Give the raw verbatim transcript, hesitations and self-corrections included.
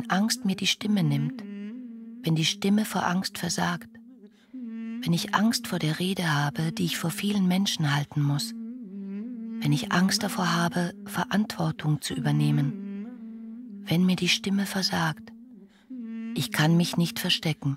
wenn Angst mir die Stimme nimmt, wenn die Stimme vor Angst versagt, wenn ich Angst vor der Rede habe, die ich vor vielen Menschen halten muss, wenn ich Angst davor habe, Verantwortung zu übernehmen, wenn mir die Stimme versagt. Ich kann mich nicht verstecken.